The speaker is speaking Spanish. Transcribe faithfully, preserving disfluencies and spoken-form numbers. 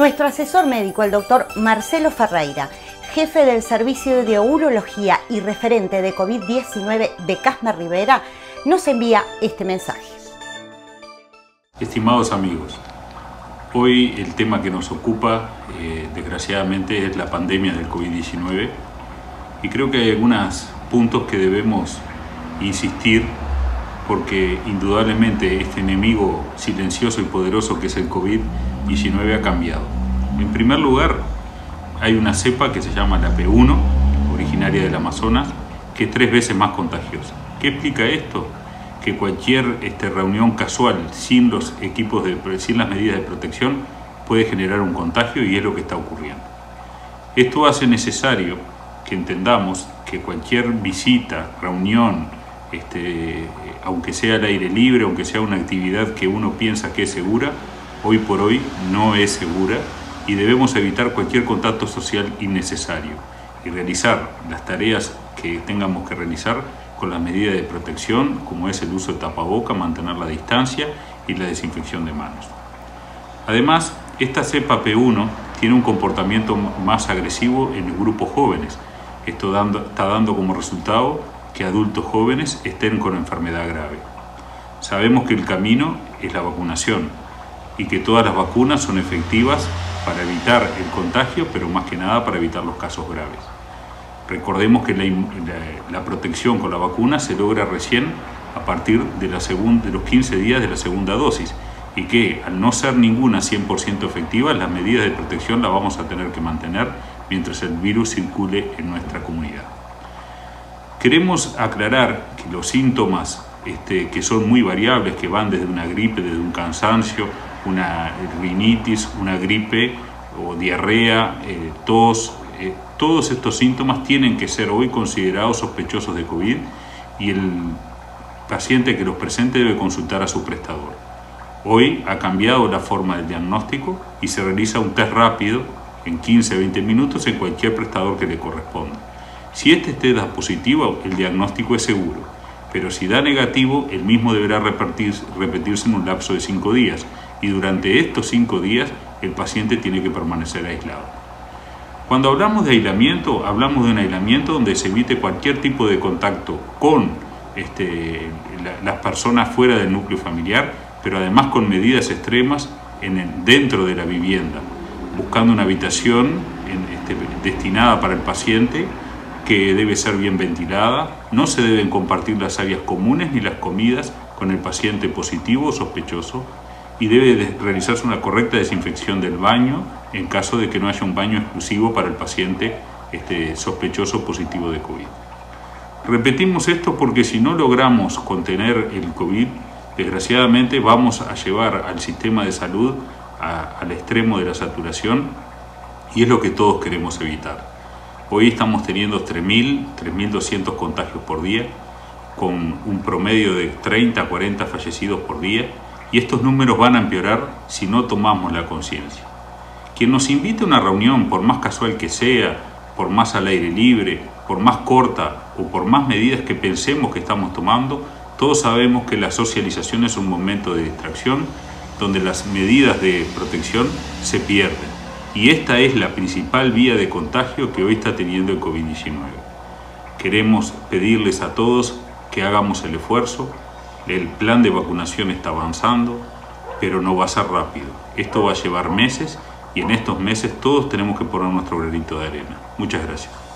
nuestro asesor médico, el doctor Marcelo Ferreira, jefe del Servicio de Urología y referente de COVID diecinueve de Casma Rivera, nos envía este mensaje. Estimados amigos, hoy el tema que nos ocupa, eh, desgraciadamente, es la pandemia del COVID diecinueve, y creo que hay algunos puntos que debemos insistir, porque indudablemente este enemigo silencioso y poderoso que es el COVID diecinueve ha cambiado. En primer lugar, hay una cepa que se llama la P uno, originaria del Amazonas, que es tres veces más contagiosa. ¿Qué explica esto? Que cualquier este, reunión casual sin los equipos, de, sin las medidas de protección, puede generar un contagio, y es lo que está ocurriendo. Esto hace necesario que entendamos que cualquier visita, reunión, este, aunque sea al aire libre, aunque sea una actividad que uno piensa que es segura, hoy por hoy no es segura, y debemos evitar cualquier contacto social innecesario y realizar las tareas que tengamos que realizar con las medidas de protección, como es el uso de tapaboca, mantener la distancia y la desinfección de manos. Además, esta cepa P uno tiene un comportamiento más agresivo en grupos jóvenes. Esto dando, está dando como resultado que adultos jóvenes estén con enfermedad grave. Sabemos que el camino es la vacunación y que todas las vacunas son efectivas para evitar el contagio, pero más que nada para evitar los casos graves. Recordemos que la, la, la protección con la vacuna se logra recién a partir de, la segun, de los quince días de la segunda dosis, y que al no ser ninguna cien por ciento efectiva, las medidas de protección las vamos a tener que mantener mientras el virus circule en nuestra comunidad. Queremos aclarar que los síntomas este, que son muy variables, que van desde una gripe, desde un cansancio, una rinitis, una gripe o diarrea, eh, tos, eh, todos estos síntomas tienen que ser hoy considerados sospechosos de COVID, y el paciente que los presente debe consultar a su prestador. Hoy ha cambiado la forma del diagnóstico y se realiza un test rápido en quince a veinte minutos en cualquier prestador que le corresponda. Si este test da positivo, el diagnóstico es seguro, pero si da negativo, el mismo deberá repetirse, repetirse en un lapso de cinco días, y durante estos cinco días el paciente tiene que permanecer aislado. Cuando hablamos de aislamiento, hablamos de un aislamiento donde se evite cualquier tipo de contacto con este, la, las personas fuera del núcleo familiar, pero además con medidas extremas en el, dentro de la vivienda, buscando una habitación en, este, destinada para el paciente, que debe ser bien ventilada. No se deben compartir las áreas comunes ni las comidas con el paciente positivo o sospechoso, y debe realizarse una correcta desinfección del baño en caso de que no haya un baño exclusivo para el paciente este, sospechoso positivo de COVID. Repetimos esto porque si no logramos contener el COVID, desgraciadamente vamos a llevar al sistema de salud a, al extremo de la saturación, y es lo que todos queremos evitar. Hoy estamos teniendo tres mil, tres mil doscientos contagios por día, con un promedio de treinta a cuarenta fallecidos por día, y estos números van a empeorar si no tomamos la conciencia. Quien nos invite a una reunión, por más casual que sea, por más al aire libre, por más corta o por más medidas que pensemos que estamos tomando, todos sabemos que la socialización es un momento de distracción donde las medidas de protección se pierden. Y esta es la principal vía de contagio que hoy está teniendo el COVID diecinueve. Queremos pedirles a todos que hagamos el esfuerzo. El plan de vacunación está avanzando, pero no va a ser rápido. Esto va a llevar meses, y en estos meses todos tenemos que poner nuestro granito de arena. Muchas gracias.